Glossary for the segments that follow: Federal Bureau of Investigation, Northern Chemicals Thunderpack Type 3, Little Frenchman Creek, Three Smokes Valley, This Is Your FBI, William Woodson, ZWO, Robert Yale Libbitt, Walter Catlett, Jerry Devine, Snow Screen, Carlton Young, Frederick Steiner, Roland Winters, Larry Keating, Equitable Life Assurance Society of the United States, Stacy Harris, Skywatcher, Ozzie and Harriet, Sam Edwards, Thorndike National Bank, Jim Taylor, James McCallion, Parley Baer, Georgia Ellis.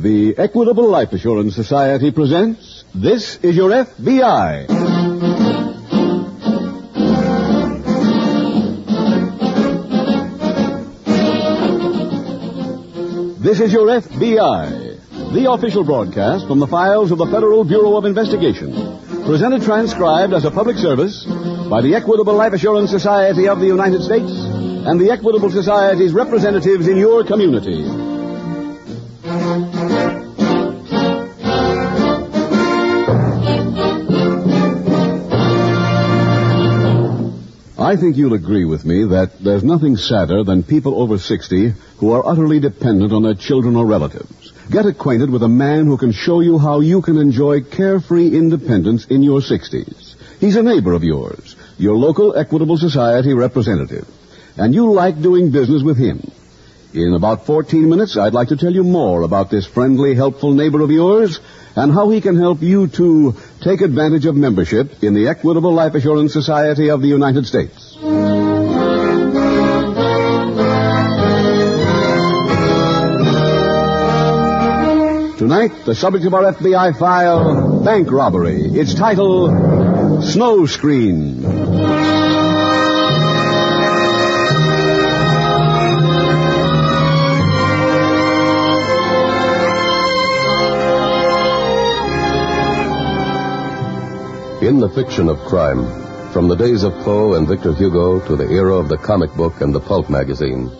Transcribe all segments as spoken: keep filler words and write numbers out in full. The Equitable Life Assurance Society presents This Is Your F B I. This Is Your F B I, the official broadcast from the files of the Federal Bureau of Investigation, presented transcribed as a public service by the Equitable Life Assurance Society of the United States and the Equitable Society's representatives in your community. I think you'll agree with me that there's nothing sadder than people over sixty who are utterly dependent on their children or relatives. Get acquainted with a man who can show you how you can enjoy carefree independence in your sixties. He's a neighbor of yours, your local Equitable Society representative, and you like doing business with him. In about fourteen minutes, I'd like to tell you more about this friendly, helpful neighbor of yours and how he can help you to take advantage of membership in the Equitable Life Assurance Society of the United States. Tonight, the subject of our F B I file, bank robbery. Its title, Snow Screen. In the fiction of crime, from the days of Poe and Victor Hugo to the era of the comic book and the pulp magazine,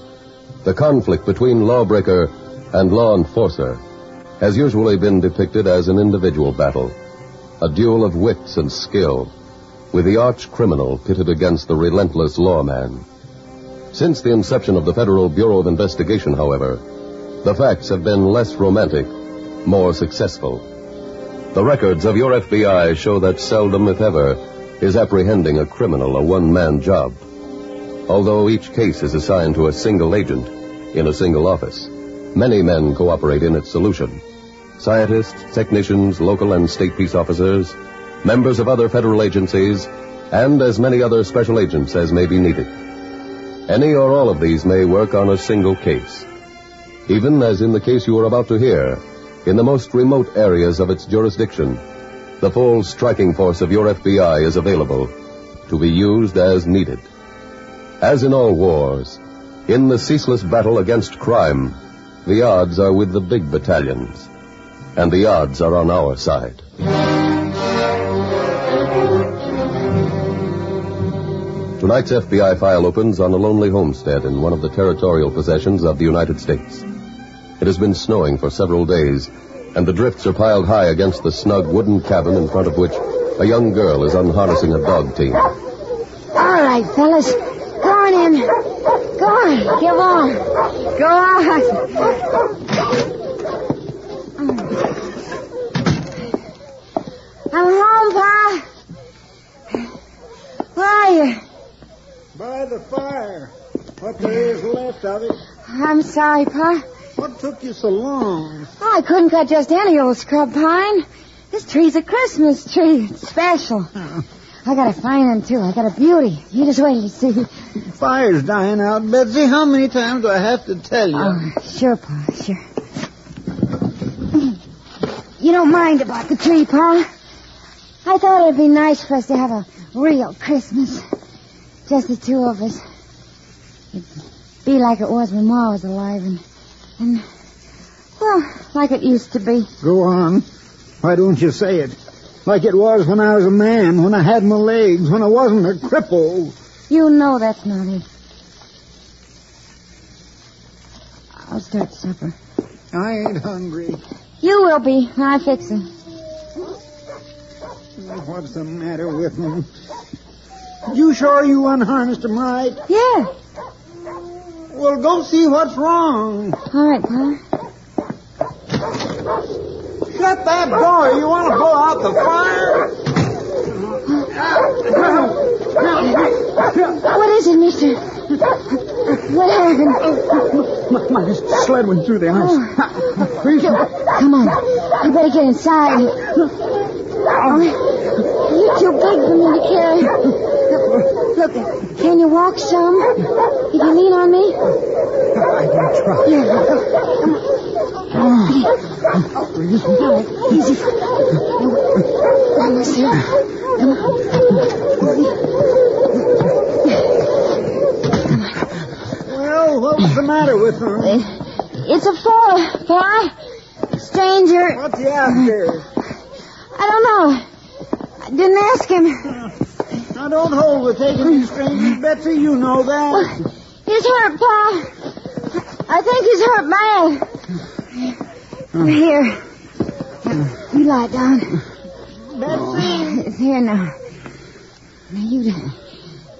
the conflict between lawbreaker and law enforcer has usually been depicted as an individual battle, a duel of wits and skill, with the arch criminal pitted against the relentless lawman. Since the inception of the Federal Bureau of Investigation, however, the facts have been less romantic, more successful. The records of your F B I show that seldom, if ever, is apprehending a criminal a one-man job, although each case is assigned to a single agent in a single office. Many men cooperate in its solution. Scientists, technicians, local and state peace officers, members of other federal agencies, and as many other special agents as may be needed. Any or all of these may work on a single case. Even as in the case you are about to hear, in the most remote areas of its jurisdiction, the full striking force of your F B I is available to be used as needed. As in all wars, in the ceaseless battle against crime, the odds are with the big battalions, and the odds are on our side. Tonight's F B I file opens on a lonely homestead in one of the territorial possessions of the United States. It has been snowing for several days, and the drifts are piled high against the snug wooden cabin in front of which a young girl is unharnessing a dog team. All right, fellas. Go on in. Go on. Give on. Go on. I'm home, Pa. Where are you? By the fire. What there is left of it. I'm sorry, Pa. What took you so long? Oh, I couldn't cut just any old scrub pine. This tree's a Christmas tree. It's special. I got a fine one, too. I got a beauty. You just wait to see. Fire's dying out, Betsy. How many times do I have to tell you? Oh, sure, Pa, sure. You don't mind about the tree, Pa? I thought it'd be nice for us to have a real Christmas. Just the two of us. It'd be like it was when Ma was alive and, and well, like it used to be. Go on. Why don't you say it? Like it was when I was a man, when I had my legs, when I wasn't a cripple. You know that's not it. I'll start supper. I ain't hungry. You will be when I fix it. What's the matter with me? You sure you unharnessed him right? Yeah. Well, go see what's wrong. All right, Pa. Shut that door. You want to blow out the fire? What is it, mister? What happened? My, my sled went through the ice. Oh. Come on. You better get inside. You're too big for me to carry. Look, can you walk some? You can lean on me? I can try. Yeah. Come on. Oh. Breathe. All right, easy. One more, Sam. Come on. Come on. Well, what was the matter with her? It's a fall, Pa. Stranger. What's he after? I don't know. I didn't ask him. Uh, now, don't hold with taking these strangers, Betsy. You know that. Well, he's hurt, Pa. I think he's hurt bad. Uh, here. Uh, you lie down. Betsy. It's here now. Now, you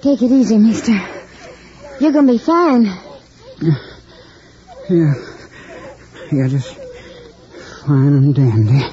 take it easy, mister. You're going to be fine. Yeah. Yeah. Yeah, just fine and dandy.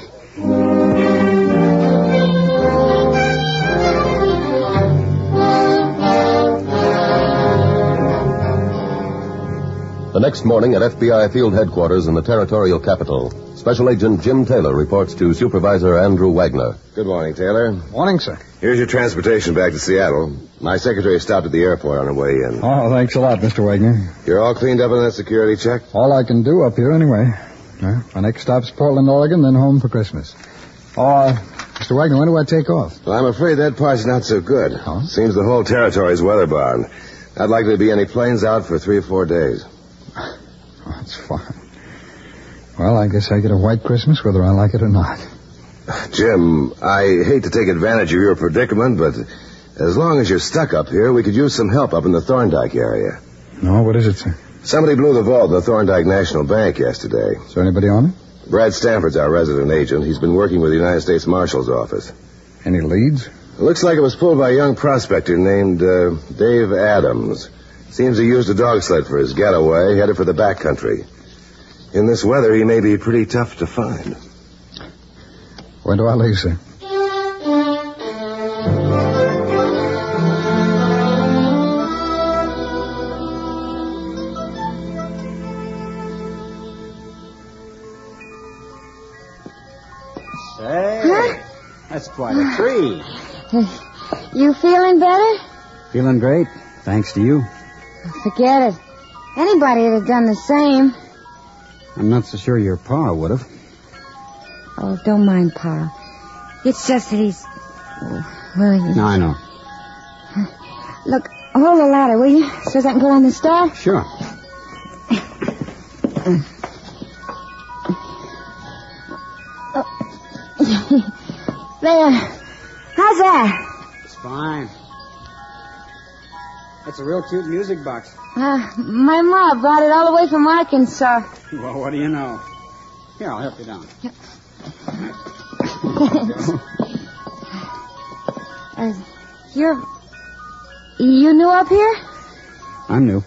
The next morning at F B I field headquarters in the territorial capital, Special Agent Jim Taylor reports to Supervisor Andrew Wagner. Good morning, Taylor. Morning, sir. Here's your transportation back to Seattle. My secretary stopped at the airport on her way in. Oh, thanks a lot, Mister Wagner. You're all cleaned up on that security check? All I can do up here, anyway. Well, my next stop's Portland, Oregon, then home for Christmas. Oh, Mister Wagner, when do I take off? Well, I'm afraid that part's not so good. Huh? Seems the whole territory's weather-bound. Not likely to be any planes out for three or four days. That's fine. Well, I guess I get a white Christmas whether I like it or not. Jim, I hate to take advantage of your predicament, but as long as you're stuck up here, we could use some help up in the Thorndike area. No, what is it, sir? Somebody blew the vault of the Thorndike National Bank yesterday. Is there anybody on it? Brad Stanford's our resident agent. He's been working with the United States Marshal's office. Any leads? It looks like it was pulled by a young prospector named uh, Dave Adams. Seems he used a dog sled for his getaway, headed for the back country. In this weather, he may be pretty tough to find. When do I leave, sir? Say, huh? That's quite a tree. You feeling better? Feeling great, thanks to you. Forget it. Anybody would have done the same. I'm not so sure your pa would have. Oh, don't mind Pa. It's just that he's... Oh, well, he's... No, I know. Look, hold the ladder, will you? So I can go on the stair? Sure. There. How's that? It's fine. That's a real cute music box. Uh, my mom brought it all the way from Arkansas. Well, what do you know? Here, I'll help you down. Yep. uh, you're... You new up here? I'm new.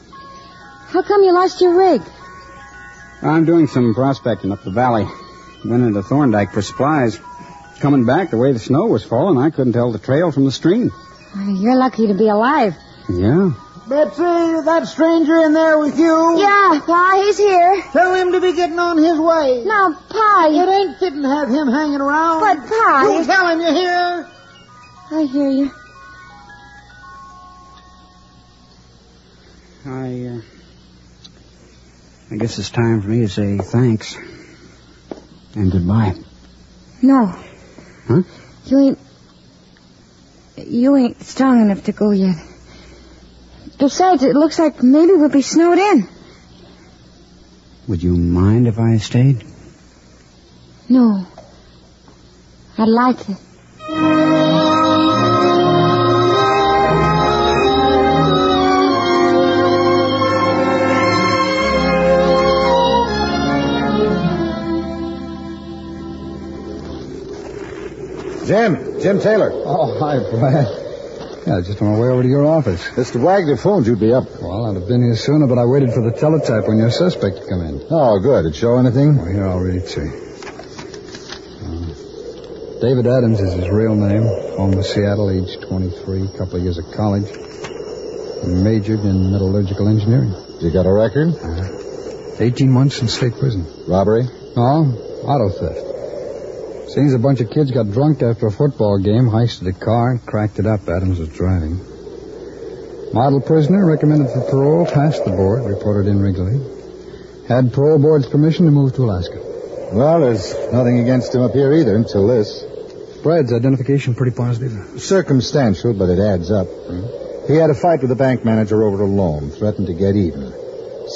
How come you lost your rig? I'm doing some prospecting up the valley. Went into Thorndike for supplies. Coming back, the way the snow was falling, I couldn't tell the trail from the stream. Uh, you're lucky to be alive. Yeah. Betsy, that stranger in there with you? Yeah, Pa, he's here. Tell him to be getting on his way. No, Pa. You... It ain't fitting to have him hanging around. But, Pa... You tell him, you hear? I hear you. I, uh... I guess it's time for me to say thanks. And goodbye. No. Huh? You ain't... You ain't strong enough to go yet. Besides, it looks like maybe we'll be snowed in. Would you mind if I stayed? No. I'd like it. Jim. Jim Taylor. Oh, hi, Brad. Yeah, just on my way over to your office. Mister Wagner phoned you'd be up. Well, I'd have been here sooner, but I waited for the teletype when your suspect came in. Oh, good. Did it show anything? Well, here, I'll read it to you. Uh, David Adams is his real name. Home to Seattle, age twenty-three, couple of years of college. He majored in metallurgical engineering. You got a record? Uh, eighteen months in state prison. Robbery? No, auto theft. Seems a bunch of kids got drunk after a football game, heisted a car, cracked it up. Adams was driving. Model prisoner, recommended for parole, passed the board, reported in regularly. Had parole board's permission to move to Alaska. Well, there's nothing against him up here either until this. Brad's identification pretty positive. Circumstantial, but it adds up. Mm-hmm. He had a fight with the bank manager over a loan, threatened to get even.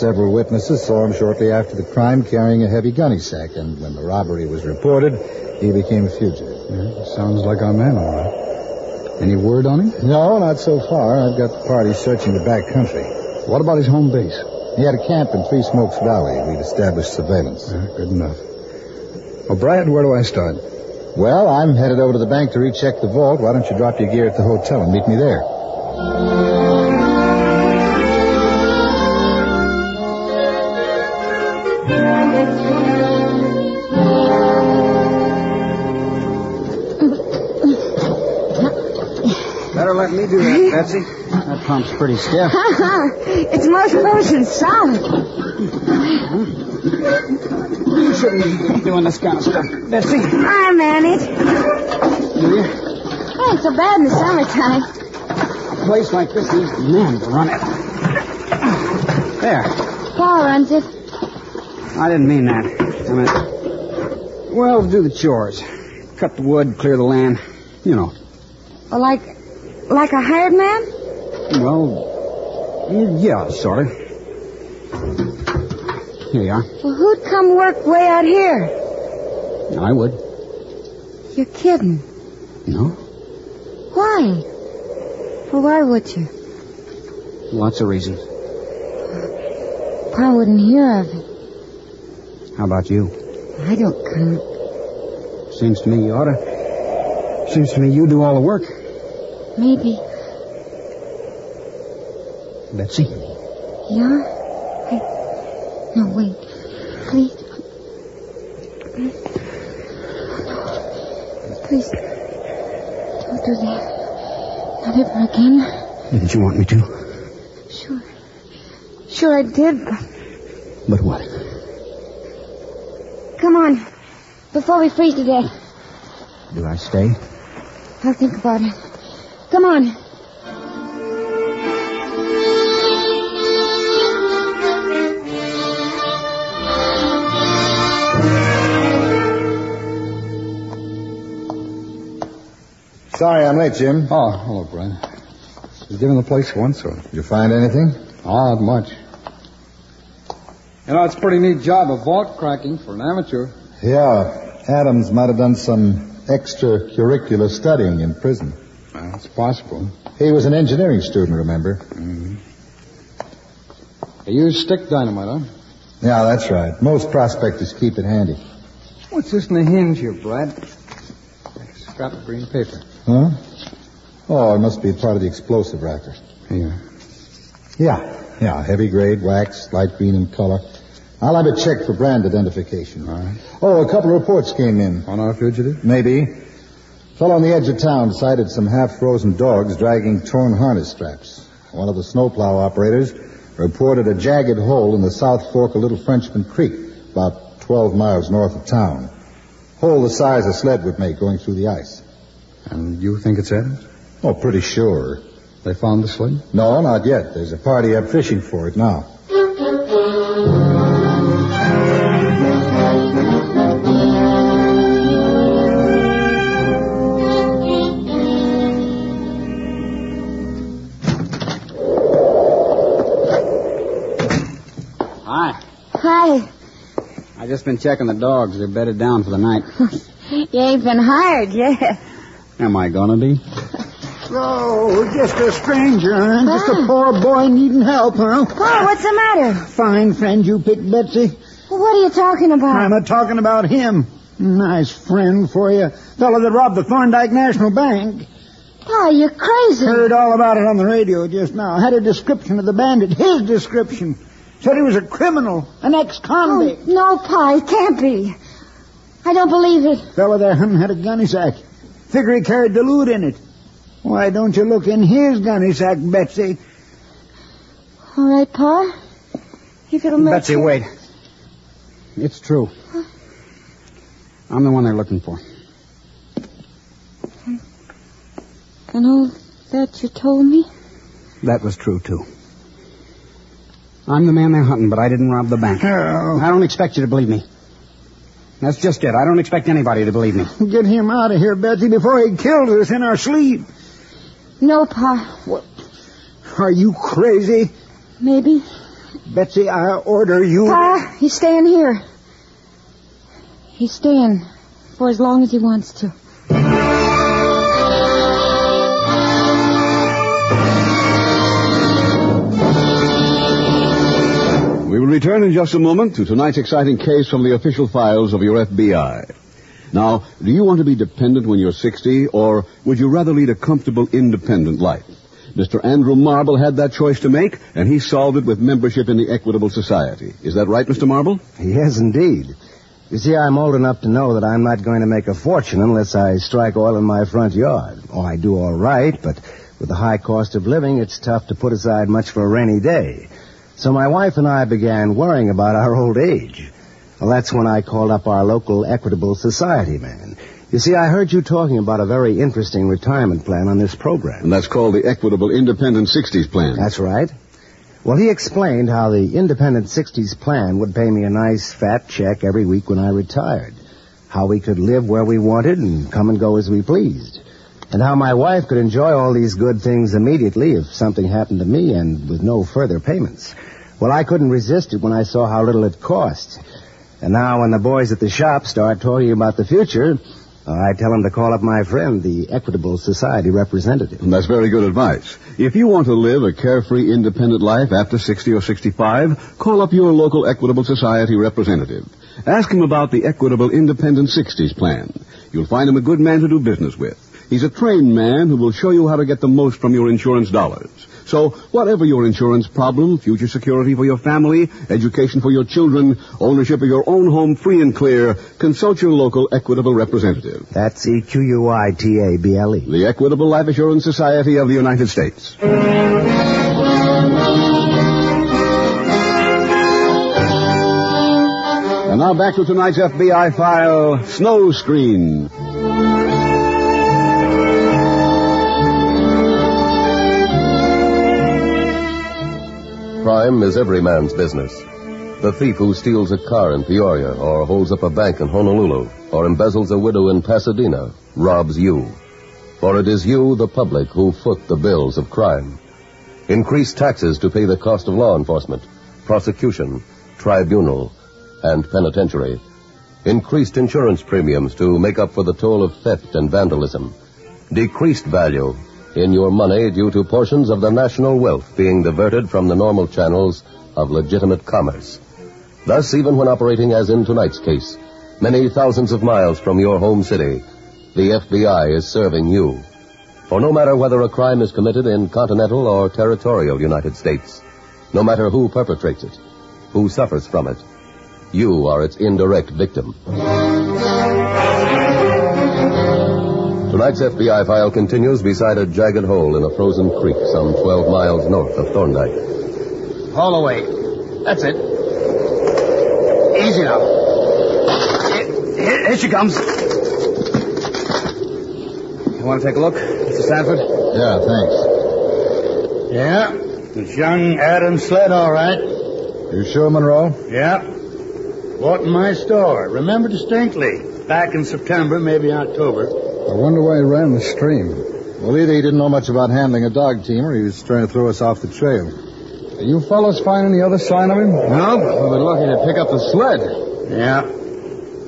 Several witnesses saw him shortly after the crime carrying a heavy gunny sack, and when the robbery was reported, he became a fugitive. Yeah, sounds like our man, all right. Any word on him? No, not so far. I've got the party searching the back country. What about his home base? He had a camp in Three Smokes Valley. We'd established surveillance. Yeah, good enough. Well, Brad, where do I start? Well, I'm headed over to the bank to recheck the vault. Why don't you drop your gear at the hotel and meet me there? Better let me do that, Betsy. That pump's pretty stiff. It's more loose and solid. You shouldn't be doing this kind of stuff, Betsy. I manage. Do you? It ain't so bad in the summertime. A place like this needs a man to run it. There. Paul runs it. I didn't mean that. I meant, well, do the chores. Cut the wood, clear the land, you know. Well, like, like a hired man? Well, yeah, sort of. Here you are. Well, who'd come work way out here? I would. You're kidding. No. Why? Well, why would you? Lots of reasons. Pa wouldn't hear of it. How about you? I don't count. Seems to me you ought to. Seems to me you do all the work. Maybe. Betsy? Yeah? No, wait. Please. Please. Don't do that. Not ever again. Didn't you want me to? Sure. Sure I did, but... But what? Come on. Before we freeze to death. Do I stay? I'll think about it. Come on. Sorry I'm late, Jim. Oh, hello, Brian. You've given the place once, or... Did you find anything? Oh, not much. You know, it's a pretty neat job of vault cracking for an amateur. Yeah. Adams might have done some extracurricular studying in prison. Well, it's possible. He was an engineering student, remember? Mm-hmm. You use stick dynamite, huh? Yeah, that's right. Most prospectors keep it handy. What's this in the hinge here, Brad? A scrap of green paper. Huh? Oh, it must be part of the explosive wrapper. Yeah. Yeah. Yeah, heavy grade, wax, light green in color. I'll have it checked for brand identification. All right. Oh, a couple of reports came in. On our fugitive? Maybe. Fellow on the edge of town sighted some half-frozen dogs dragging torn harness straps. One of the snowplow operators reported a jagged hole in the south fork of Little Frenchman Creek, about twelve miles north of town. Hole the size a sled would make going through the ice. And you think it's Adams? Oh, pretty sure. They found the sled? No, not yet. There's a party up fishing for it now. Hi. Hi. I just been checking the dogs. They're bedded down for the night. You ain't been hired yet. Am I gonna be? Oh, just a stranger, huh? Just a poor boy needing help, huh? Paul, what's the matter? Fine friend you picked, Betsy. Well, what are you talking about? I'm a-talking about him. Nice friend for you. Fellow that robbed the Thorndike National Bank. Paul, you're crazy. Heard all about it on the radio just now. Had a description of the bandit, his description. Said he was a criminal, an ex-convict. Oh, no, Paul, he can't be. I don't believe it. Fellow there had a gunny sack. Figure he carried the loot in it. Why don't you look in his gunny sack, Betsy? All right, Pa. If it'll make Betsy, it... wait. It's true. Huh? I'm the one they're looking for. And all that you told me? That was true, too. I'm the man they're hunting, but I didn't rob the bank. Oh. I don't expect you to believe me. That's just it. I don't expect anybody to believe me. Get him out of here, Betsy, before he kills us in our sleep. No, Pa. What? Are you crazy? Maybe. Betsy, I order you... Pa, he's staying here. He's staying for as long as he wants to. We will return in just a moment to tonight's exciting case from the official files of your F B I. Now, do you want to be dependent when you're sixty, or would you rather lead a comfortable, independent life? Mister Andrew Marble had that choice to make, and he solved it with membership in the Equitable Society. Is that right, Mister Marble? Yes, indeed. You see, I'm old enough to know that I'm not going to make a fortune unless I strike oil in my front yard. Oh, I do all right, but with the high cost of living, it's tough to put aside much for a rainy day. So my wife and I began worrying about our old age. Well, that's when I called up our local Equitable Society man. You see, I heard you talking about a very interesting retirement plan on this program. And that's called the Equitable Independent sixties Plan. That's right. Well, he explained how the Independent sixties Plan would pay me a nice fat check every week when I retired, how we could live where we wanted and come and go as we pleased, and how my wife could enjoy all these good things immediately if something happened to me and with no further payments. Well, I couldn't resist it when I saw how little it cost. And now when the boys at the shop start talking about the future... I tell him to call up my friend, the Equitable Society representative. And that's very good advice. If you want to live a carefree, independent life after sixty or sixty-five, call up your local Equitable Society representative. Ask him about the Equitable Independent sixties Plan. You'll find him a good man to do business with. He's a trained man who will show you how to get the most from your insurance dollars. So whatever your insurance problem, future security for your family, education for your children, ownership of your own home free and clear, consult your local Equitable representative. That's E Q U I T A B L E. The Equitable Life Assurance Society of the United States. And now back to tonight's F B I file, Snow Screen. Crime is every man's business. The thief who steals a car in Peoria or holds up a bank in Honolulu or embezzles a widow in Pasadena robs you. For it is you, the public, who foot the bills of crime. Increase taxes to pay the cost of law enforcement, prosecution, tribunal, and penitentiary. Increased insurance premiums to make up for the toll of theft and vandalism. Decreased value in your money due to portions of the national wealth being diverted from the normal channels of legitimate commerce. Thus, even when operating as in tonight's case, many thousands of miles from your home city, the F B I is serving you. For no matter whether a crime is committed in continental or territorial United States, no matter who perpetrates it, who suffers from it, you are its indirect victim. Tonight's F B I file continues beside a jagged hole in a frozen creek some twelve miles north of Thorndike. Haul away. That's it. Easy now. Here, here, here she comes. You want to take a look, Mister Sanford? Yeah, thanks. Yeah, it's young Adam's sled, all right. You sure, Monroe? Yeah. Bought in my store. Remember distinctly. Back in September, maybe October. I wonder why he ran the stream. Well, either he didn't know much about handling a dog team, or he was trying to throw us off the trail. Are you fellows find any other sign of him? No. Well, we're lucky to pick up the sled. Yeah.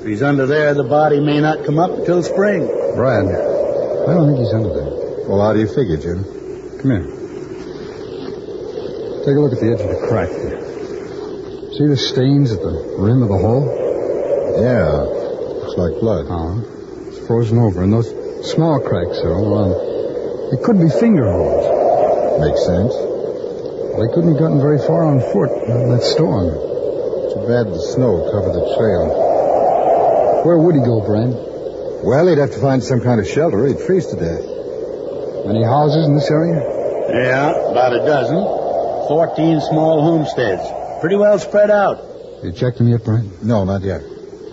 If he's under there, the body may not come up until spring. Brad, I don't think he's under there. Well, how do you figure, Jim? Come here. Take a look at the edge of the crack here. See the stains at the rim of the hole? Yeah. Looks like blood. Uh-huh. Frozen over, and those small cracks are all around. They could be finger holes. Makes sense. Well, they couldn't have gotten very far on foot in that storm. Too bad the snow covered the trail. Where would he go, Brad? Well, he'd have to find some kind of shelter. He'd freeze to death. Any houses in this area? Yeah, about a dozen. Fourteen small homesteads. Pretty well spread out. You checked them yet, Brad? No, not yet.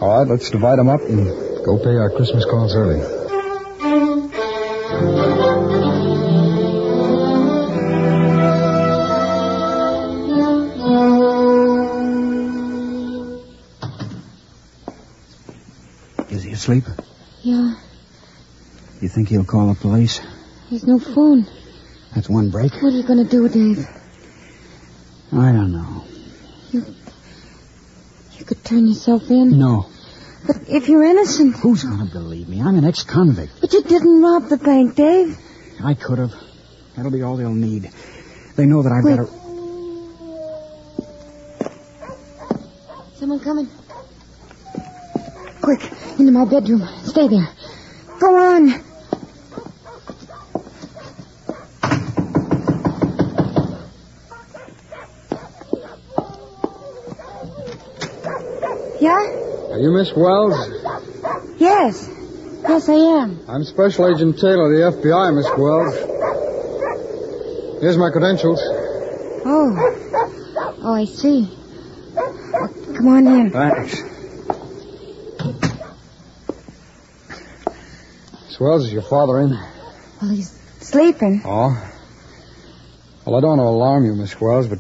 All right, let's divide them up and... go pay our Christmas calls early. Is he asleep? Yeah. You think he'll call the police? There's no phone. That's one break. What are you going to do, Dave? I don't know. You... You could turn yourself in? No. But if you're innocent... Who's going to believe me? I'm an ex-convict. But you didn't rob the bank, Dave. I could have. That'll be all they'll need. They know that I've Wait. got to... Someone coming. Quick, into my bedroom. Stay there. Go on. Yeah? Are you Miss Wells? Yes. Yes, I am. I'm Special Agent Taylor, the F B I, Miss Wells. Here's my credentials. Oh. Oh, I see. Come on in. Thanks. Miss Wells, is your father in? Well, he's sleeping. Oh. Well, I don't want to alarm you, Miss Wells, but...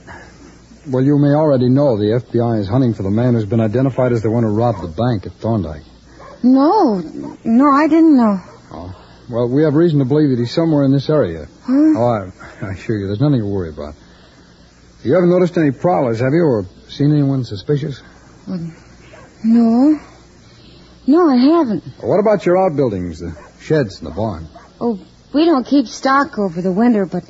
Well, you may already know the F B I is hunting for the man who's been identified as the one who robbed the bank at Thorndike. No. No, I didn't know. Oh. Well, we have reason to believe that he's somewhere in this area. Huh? Oh, I, I assure you, there's nothing to worry about. You haven't noticed any prowlers, have you, or seen anyone suspicious? Well, no. No, I haven't. Well, what about your outbuildings, the sheds and the barn? Oh, we don't keep stock over the winter, but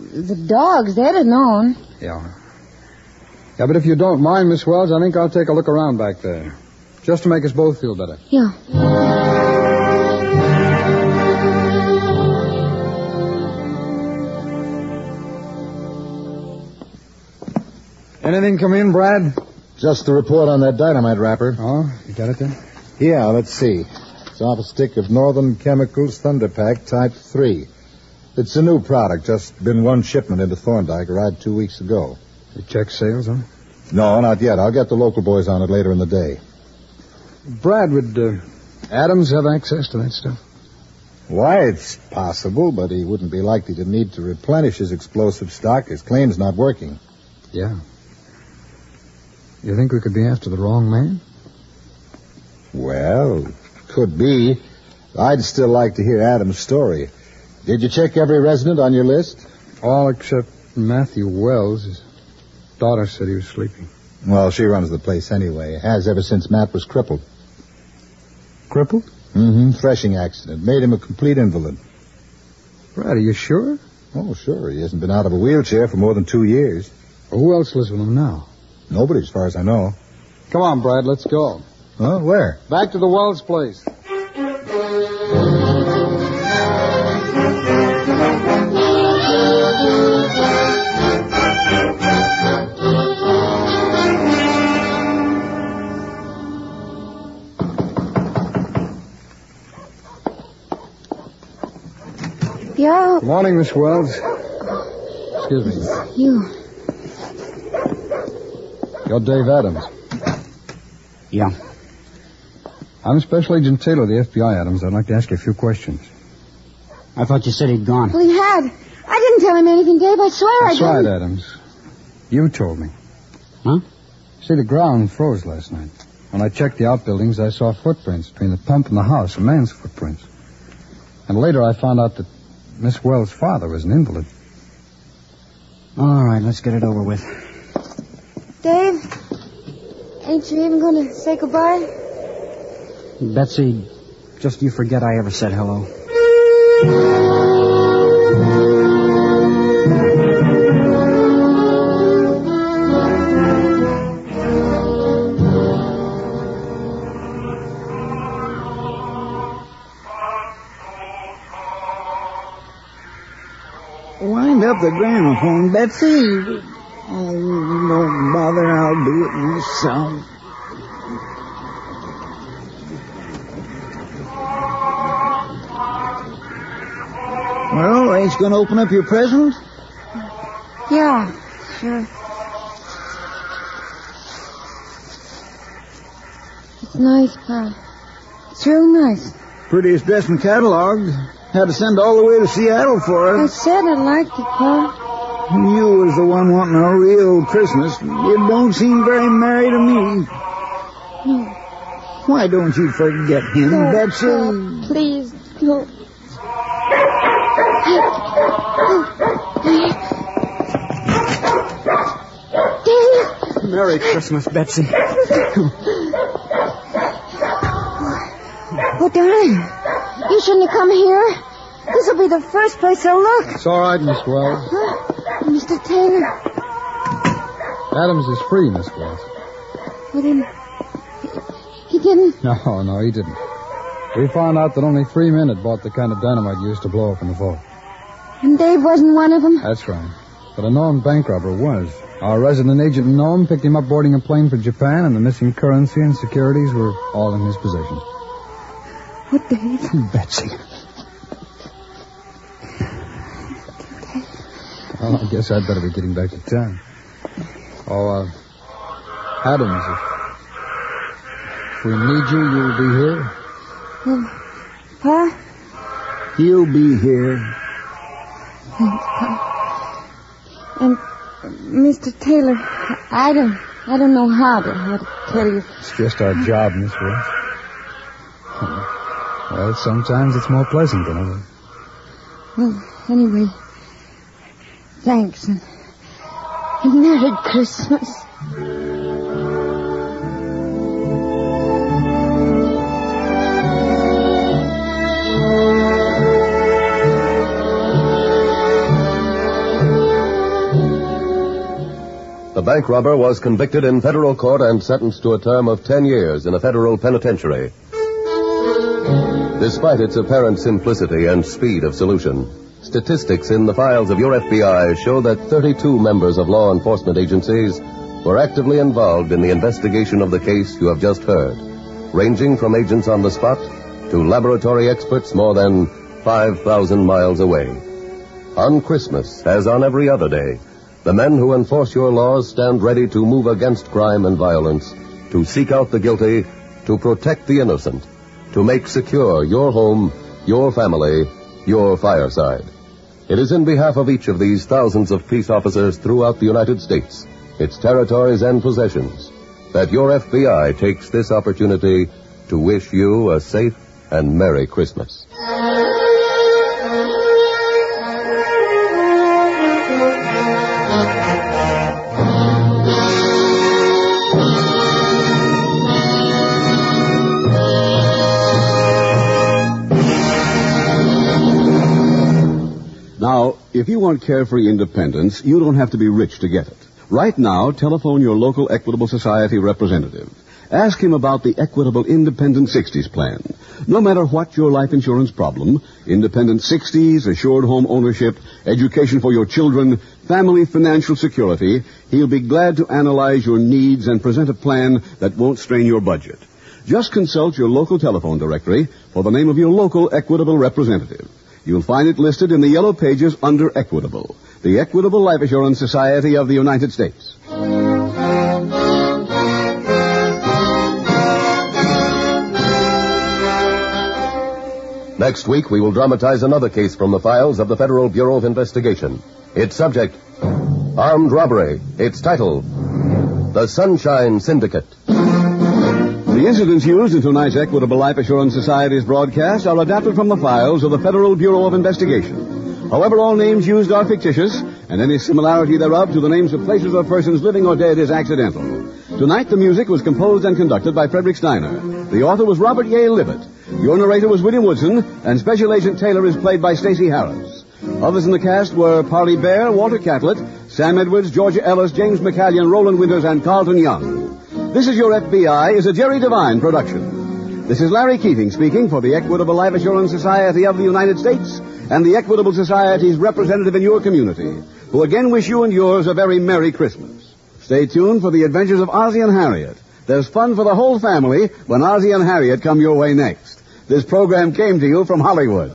the dogs, they'd have known. Yeah. Yeah, but if you don't mind, Miss Wells, I think I'll take a look around back there, just to make us both feel better. Yeah. Anything come in, Brad? Just the report on that dynamite wrapper. Oh, you got it then? Yeah, let's see. It's off a stick of Northern Chemicals Thunderpack Type three. It's a new product, just been one shipment into Thorndike, arrived two weeks ago. You check sales, huh? No, not yet. I'll get the local boys on it later in the day. Brad, would uh, Adams have access to that stuff? Why, it's possible, but he wouldn't be likely to need to replenish his explosive stock. His claim's not working. Yeah. You think we could be after the wrong man? Well, could be. I'd still like to hear Adam's story. Did you check every resident on your list? All except Matthew Wells. His daughter said he was sleeping. Well, she runs the place anyway. Has ever since Matt was crippled. Crippled? Mm-hmm. Threshing accident. Made him a complete invalid. Brad, are you sure? Oh, sure. He hasn't been out of a wheelchair for more than two years. Well, who else lives with him now? Nobody, as far as I know. Come on, Brad, let's go. Huh? Where? Back to the Wells place. Yeah. Good morning, Miss Wells. Excuse me. It's you. You're Dave Adams. Yeah. I'm Special Agent Taylor of the F B I, Adams. I'd like to ask you a few questions. I thought you said he'd gone. Well, he had. I didn't tell him anything, Dave. I swear I didn't. That's right, Adams. You told me. Huh? See, the ground froze last night. When I checked the outbuildings, I saw footprints between the pump and the house, a man's footprints. And later I found out that Miss Wells' father was an invalid. All right, let's get it over with. Dave, ain't you even going to say goodbye? Betsy, just you forget I ever said hello. Wind up the gramophone, Betsy. Oh, don't bother, I'll do it myself. Well, ain't you going to open up your present? Yeah, sure. It's nice, Pa. It's real nice. Prettiest dress in the catalog. Had to send all the way to Seattle for it. I said I liked it, Pa. You was the one wanting a real Christmas. You don't seem very merry to me. No, Why don't you forget him, no, Betsy? No, please, no. Merry Christmas, Betsy. Oh, darling, you shouldn't have come here. This will be the first place I'll look. It's all right, Miss Wells. Huh? Mister Taylor. Adams is free, Miss Wells. Well, then, he didn't? No, no, he didn't. We found out that only three men had bought the kind of dynamite used to blow up in the vault. And Dave wasn't one of them? That's right. But a known bank robber was. Our resident agent in Nome picked him up boarding a plane for Japan, and the missing currency and securities were all in his possession. What, Dave? Betsy. Well, I guess I'd better be getting back to town. Oh, uh, Adams, if we need you, you'll be here. Um, Pa? He'll be here. Thanks, Pa. And, uh, Mister Taylor, I don't, I don't know how to, how to tell you. It's just our job, Miss Wells. Well, sometimes it's more pleasant than ever. Well, anyway... Thanks, and Merry Christmas. The bank robber was convicted in federal court and sentenced to a term of ten years in a federal penitentiary. Despite its apparent simplicity and speed of solution, statistics in the files of your F B I show that thirty-two members of law enforcement agencies were actively involved in the investigation of the case you have just heard, ranging from agents on the spot to laboratory experts more than five thousand miles away. On Christmas, as on every other day, the men who enforce your laws stand ready to move against crime and violence, to seek out the guilty, to protect the innocent, to make secure your home, your family, your fireside. It is in behalf of each of these thousands of peace officers throughout the United States, its territories and possessions, that your F B I takes this opportunity to wish you a safe and Merry Christmas. If you want carefree independence, you don't have to be rich to get it. Right now, telephone your local Equitable Society representative. Ask him about the Equitable Independent sixties plan. No matter what your life insurance problem, Independent sixties, assured home ownership, education for your children, family financial security, he'll be glad to analyze your needs and present a plan that won't strain your budget. Just consult your local telephone directory for the name of your local Equitable representative. You'll find it listed in the yellow pages under Equitable, the Equitable Life Assurance Society of the United States. Next week, we will dramatize another case from the files of the Federal Bureau of Investigation. Its subject, armed robbery. Its title, The Sunshine Syndicate. The incidents used in tonight's Equitable Life Assurance Society's broadcast are adapted from the files of the Federal Bureau of Investigation. However, all names used are fictitious, and any similarity thereof to the names of places or persons living or dead is accidental. Tonight, the music was composed and conducted by Frederick Steiner. The author was Robert Yale Libbitt. Your narrator was William Woodson, and Special Agent Taylor is played by Stacy Harris. Others in the cast were Parley Baer, Walter Catlett, Sam Edwards, Georgia Ellis, James McCallion, Roland Winters, and Carlton Young. This Is Your F B I is a Jerry Devine production. This is Larry Keating speaking for the Equitable Life Assurance Society of the United States and the Equitable Society's representative in your community, who again wish you and yours a very Merry Christmas. Stay tuned for the adventures of Ozzie and Harriet. There's fun for the whole family when Ozzie and Harriet come your way next. This program came to you from Hollywood.